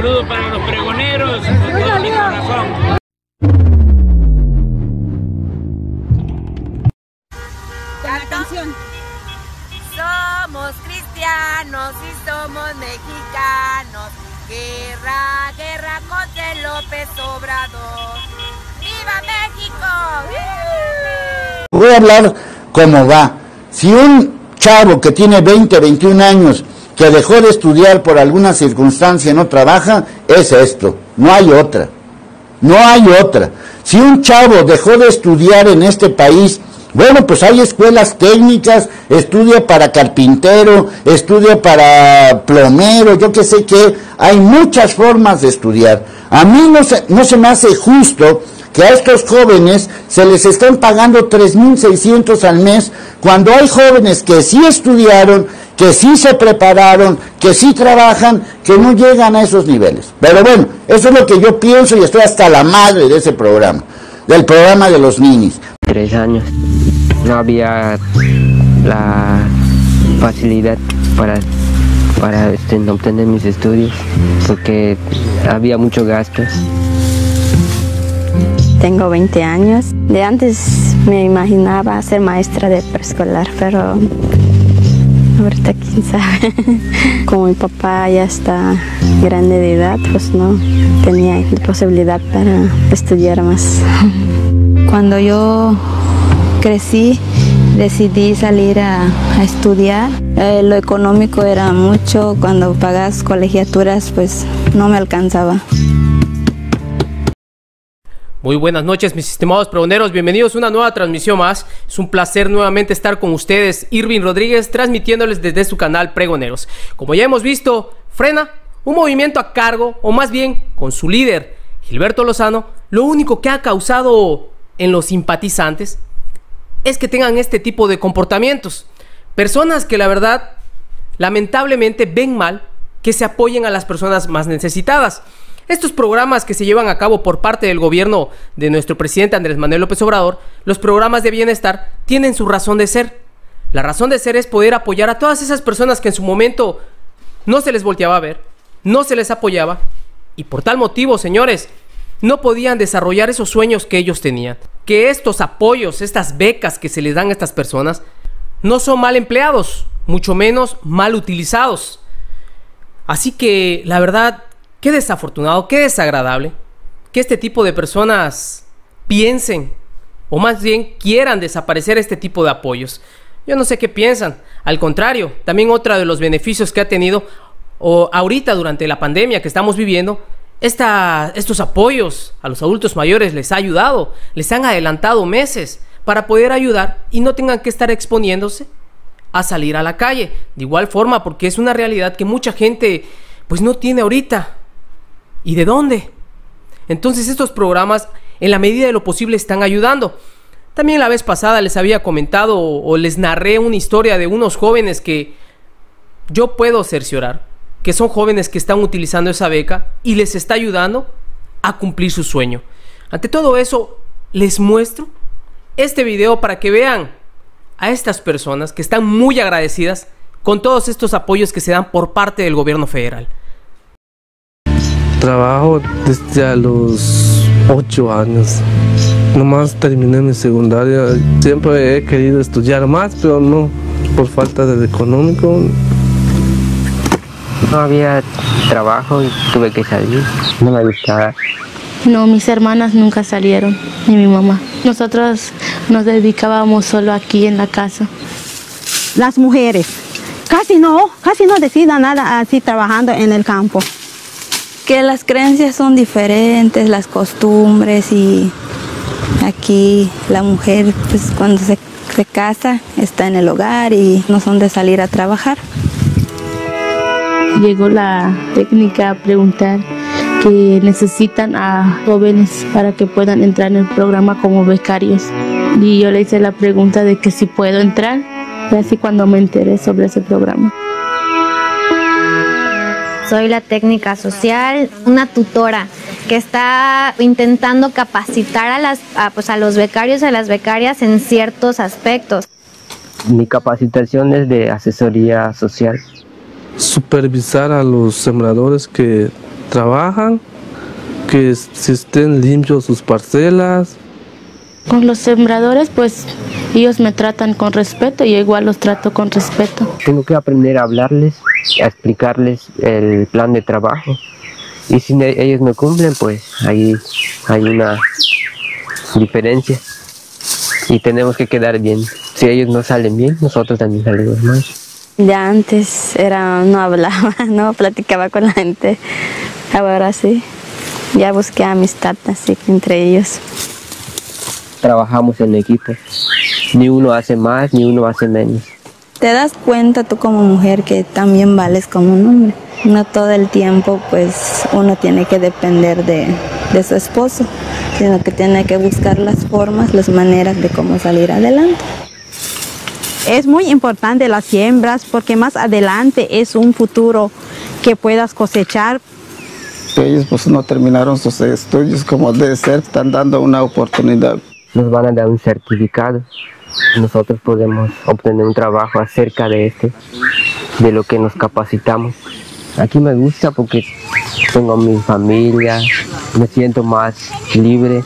saludo para los pregoneros con todo mi corazón. Somos cristianos y somos mexicanos. Guerra, guerra contra López Obrador. ¡Viva México! Voy a hablar cómo va. Si un chavo que tiene 20 o 21 años que dejó de estudiar por alguna circunstancia y no trabaja, es esto, no hay otra. No hay otra. Si un chavo dejó de estudiar en este país, bueno, pues hay escuelas técnicas, estudia para carpintero, estudia para plomero, yo qué sé qué, hay muchas formas de estudiar. A mí no se me hace justo que a estos jóvenes se les estén pagando 3,600 al mes, cuando hay jóvenes que sí estudiaron, que sí se prepararon, que sí trabajan, que no llegan a esos niveles. Pero bueno, eso es lo que yo pienso y estoy hasta la madre de ese programa, del programa de los ninis. 3 años. No había la facilidad para obtener mis estudios porque había muchos gastos. Tengo 20 años. De antes me imaginaba ser maestra de preescolar, pero ahorita quién sabe. Como mi papá ya está grande de edad, pues no tenía posibilidad para estudiar más. Cuando yo crecí, decidí salir a estudiar. Lo económico era mucho, cuando pagas colegiaturas, pues no me alcanzaba. Muy buenas noches, mis estimados pregoneros, bienvenidos a una nueva transmisión más. Es un placer nuevamente estar con ustedes, Irving Rodríguez, transmitiéndoles desde su canal Pregoneros. Como ya hemos visto, Frena, un movimiento a cargo, o más bien con su líder, Gilberto Lozano, lo único que ha causado en los simpatizantes es que tengan este tipo de comportamientos. Personas que la verdad, lamentablemente, ven mal que se apoyen a las personas más necesitadas. Estos programas que se llevan a cabo por parte del gobierno de nuestro presidente Andrés Manuel López Obrador, los programas de bienestar, tienen su razón de ser. La razón de ser es poder apoyar a todas esas personas que en su momento no se les volteaba a ver, no se les apoyaba, y por tal motivo, señores, no podían desarrollar esos sueños que ellos tenían. Que estos apoyos, estas becas que se les dan a estas personas, no son mal empleados, mucho menos mal utilizados. Así que, la verdad, qué desafortunado, qué desagradable que este tipo de personas piensen, o más bien quieran desaparecer este tipo de apoyos. Yo no sé qué piensan. Al contrario, también otro de los beneficios que ha tenido ahorita durante la pandemia que estamos viviendo, estos apoyos a los adultos mayores les ha ayudado, les han adelantado meses para poder ayudar y no tengan que estar exponiéndose a salir a la calle. De igual forma, porque es una realidad que mucha gente pues no tiene ahorita. ¿Y de dónde? Entonces estos programas, en la medida de lo posible, están ayudando. También la vez pasada les había comentado o les narré una historia de unos jóvenes que yo puedo cerciorar que son jóvenes que están utilizando esa beca y les está ayudando a cumplir su sueño. Ante todo eso, les muestro este video para que vean a estas personas que están muy agradecidas con todos estos apoyos que se dan por parte del gobierno federal. Trabajo desde a los 8 años, nomás terminé mi secundaria. Siempre he querido estudiar más, pero no, por falta de económico. No había trabajo y tuve que salir, no me gustaba. No, mis hermanas nunca salieron, ni mi mamá. Nosotros nos dedicábamos solo aquí en la casa. Las mujeres casi no decidan nada así trabajando en el campo. Que las creencias son diferentes, las costumbres, y aquí la mujer pues cuando se casa está en el hogar y no son de salir a trabajar. Llegó la técnica a preguntar que necesitan a jóvenes para que puedan entrar en el programa como becarios, y yo le hice la pregunta de que si puedo entrar, y así cuando me enteré sobre ese programa. Soy la técnica social, una tutora que está intentando capacitar a los becarios y a las becarias en ciertos aspectos. Mi capacitación es de asesoría social. Supervisar a los sembradores que trabajan, que estén limpios sus parcelas. Con los sembradores, pues ellos me tratan con respeto y yo igual los trato con respeto. Tengo que aprender a hablarles, a explicarles el plan de trabajo. Y si ellos no cumplen, pues ahí hay una diferencia. Y tenemos que quedar bien. Si ellos no salen bien, nosotros también salimos mal. Ya antes era, no hablaba, no platicaba con la gente. Ahora sí, ya busqué amistad así entre ellos. Trabajamos en equipo, ni uno hace más, ni uno hace menos. Te das cuenta tú como mujer que también vales como un hombre. No todo el tiempo pues uno tiene que depender de su esposo, sino que tiene que buscar las formas, las maneras de cómo salir adelante. Es muy importante las siembras porque más adelante es un futuro que puedas cosechar. Ellos pues no terminaron sus estudios como debe ser, están dando una oportunidad. Nos van a dar un certificado. Nosotros podemos obtener un trabajo acerca de de lo que nos capacitamos. Aquí me gusta porque tengo mi familia, me siento más libre.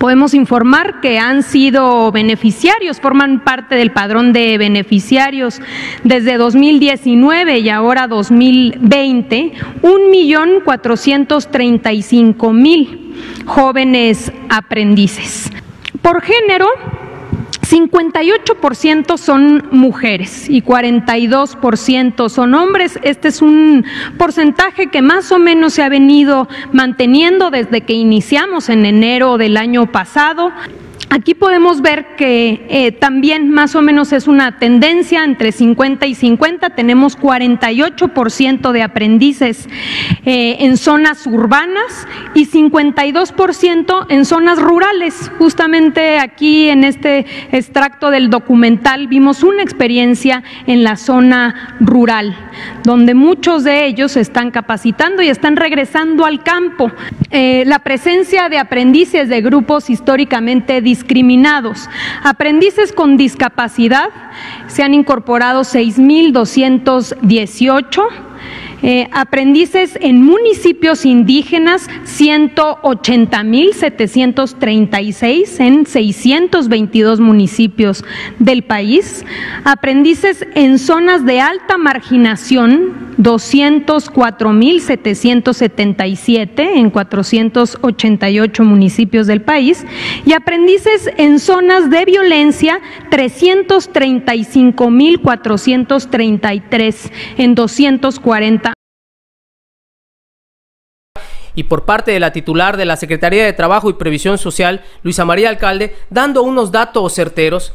Podemos informar que han sido beneficiarios, forman parte del padrón de beneficiarios desde 2019 y ahora 2020, 1.435.000 jóvenes aprendices. Por género, 58% son mujeres y 42% son hombres. Este es un porcentaje que más o menos se ha venido manteniendo desde que iniciamos en enero del año pasado. Aquí podemos ver que también más o menos es una tendencia entre 50 y 50, tenemos 48% de aprendices en zonas urbanas y 52% en zonas rurales. Justamente aquí en este extracto del documental vimos una experiencia en la zona rural, donde muchos de ellos se están capacitando y están regresando al campo. La presencia de aprendices de grupos históricamente discriminados. Aprendices con discapacidad se han incorporado 6.218, aprendices en municipios indígenas 180.736 en 622 municipios del país, aprendices en zonas de alta marginación 204.777 en 488 municipios del país y aprendices en zonas de violencia 335.433 en 240. Y por parte de la titular de la Secretaría de Trabajo y Previsión Social, Luisa María Alcalde, dando unos datos certeros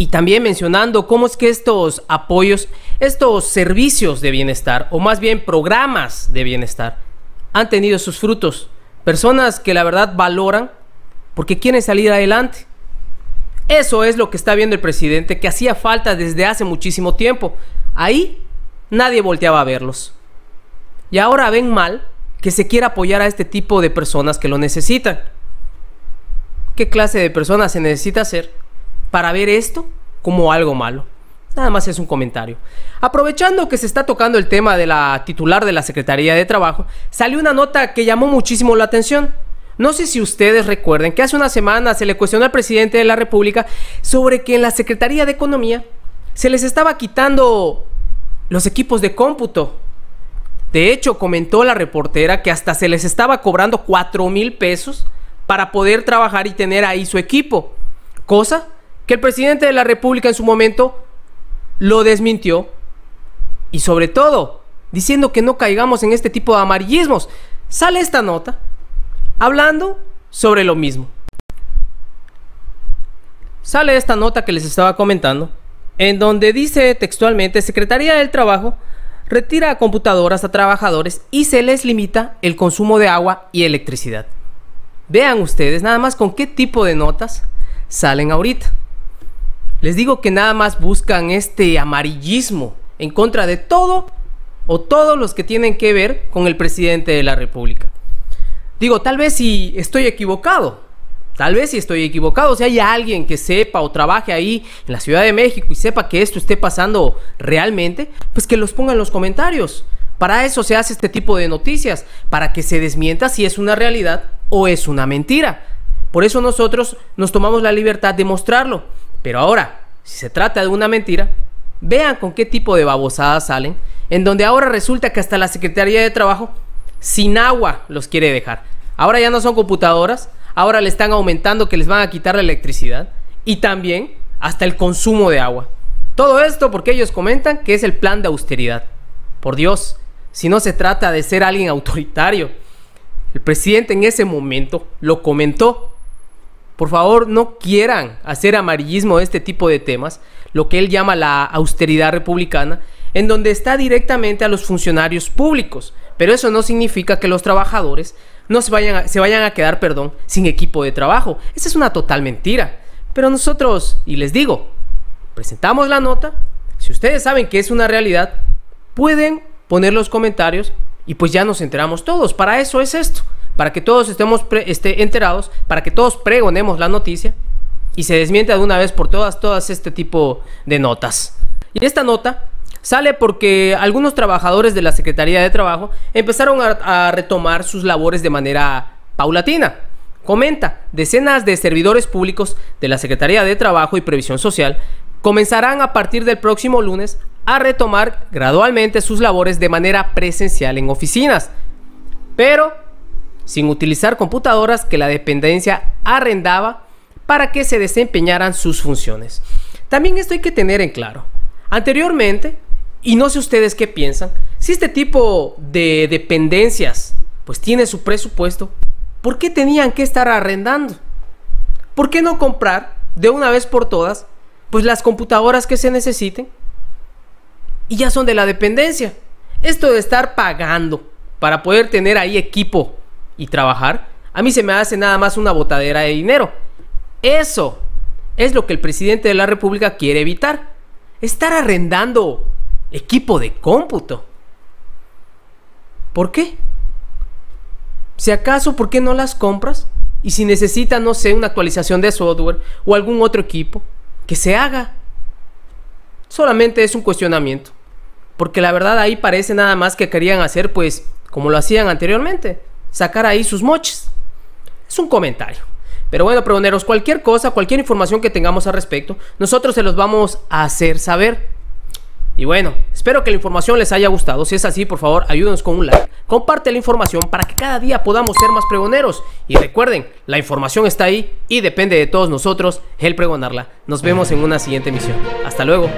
y también mencionando cómo es que estos apoyos, estos servicios de bienestar, o más bien programas de bienestar, han tenido sus frutos. Personas que la verdad valoran porque quieren salir adelante. Eso es lo que está viendo el presidente, que hacía falta desde hace muchísimo tiempo. Ahí nadie volteaba a verlos. Y ahora ven mal que se quiera apoyar a este tipo de personas que lo necesitan. ¿Qué clase de personas se necesita ser para ver esto como algo malo? Nada más es un comentario. Aprovechando que se está tocando el tema de la titular de la Secretaría de Trabajo, salió una nota que llamó muchísimo la atención. No sé si ustedes recuerden que hace una semana se le cuestionó al presidente de la República sobre que en la Secretaría de Economía se les estaba quitando los equipos de cómputo. De hecho, comentó la reportera que hasta se les estaba cobrando 4,000 pesos para poder trabajar y tener ahí su equipo. Cosa que el presidente de la República en su momento lo desmintió. Y sobre todo, diciendo que no caigamos en este tipo de amarillismos. Sale esta nota hablando sobre lo mismo. Sale esta nota que les estaba comentando, en donde dice textualmente: Secretaría del Trabajo retira a computadoras a trabajadores y se les limita el consumo de agua y electricidad. Vean ustedes nada más con qué tipo de notas salen ahorita. Les digo que nada más buscan este amarillismo en contra de todo o todos los que tienen que ver con el presidente de la República. Digo, tal vez si estoy equivocado, si hay alguien que sepa o trabaje ahí en la Ciudad de México y sepa que esto esté pasando realmente, pues que los ponga en los comentarios. Para eso se hace este tipo de noticias, para que se desmienta si es una realidad o es una mentira. Por eso nosotros nos tomamos la libertad de mostrarlo. Pero ahora, si se trata de una mentira, vean con qué tipo de babosadas salen, en donde ahora resulta que hasta la Secretaría de Trabajo sin agua los quiere dejar. Ahora ya no son computadoras, ahora le están aumentando que les van a quitar la electricidad y también hasta el consumo de agua. Todo esto porque ellos comentan que es el plan de austeridad. Por Dios, si no se trata de ser alguien autoritario. El presidente en ese momento lo comentó. Por favor, no quieran hacer amarillismo de este tipo de temas, lo que él llama la austeridad republicana, en donde está directamente a los funcionarios públicos. Pero eso no significa que los trabajadores no se vayan a quedar, perdón, sin equipo de trabajo. Esa es una total mentira. Pero nosotros, y les digo, presentamos la nota. Si ustedes saben que es una realidad, pueden poner los comentarios y pues ya nos enteramos todos. Para eso es esto, para que todos estemos enterados, para que todos pregonemos la noticia y se desmienta de una vez por todas este tipo de notas. Y esta nota sale porque algunos trabajadores de la Secretaría de Trabajo empezaron a retomar sus labores de manera paulatina. Comenta, decenas de servidores públicos de la Secretaría de Trabajo y Previsión Social comenzarán a partir del próximo lunes a retomar gradualmente sus labores de manera presencial en oficinas, pero sin utilizar computadoras que la dependencia arrendaba para que se desempeñaran sus funciones. También esto hay que tener en claro. Anteriormente, y no sé ustedes qué piensan, si este tipo de dependencias pues tiene su presupuesto, ¿por qué tenían que estar arrendando? ¿Por qué no comprar de una vez por todas pues las computadoras que se necesiten? Y ya son de la dependencia. Esto de estar pagando para poder tener ahí equipo y trabajar, a mí se me hace nada más una botadera de dinero. Eso es lo que el presidente de la República quiere evitar. Estar arrendando equipo de cómputo. ¿Por qué? Si acaso, ¿por qué no las compras? Y si necesitas, no sé, una actualización de software o algún otro equipo, que se haga. Solamente es un cuestionamiento. Porque la verdad ahí parece nada más que querían hacer, pues, como lo hacían anteriormente. Sacar ahí sus moches. Es un comentario. Pero bueno, pregoneros, cualquier cosa, cualquier información que tengamos al respecto, nosotros se los vamos a hacer saber. Y bueno, espero que la información les haya gustado. Si es así, por favor, ayúdenos con un like. Comparte la información para que cada día podamos ser más pregoneros. Y recuerden, la información está ahí y depende de todos nosotros el pregonarla. Nos vemos en una siguiente emisión. Hasta luego.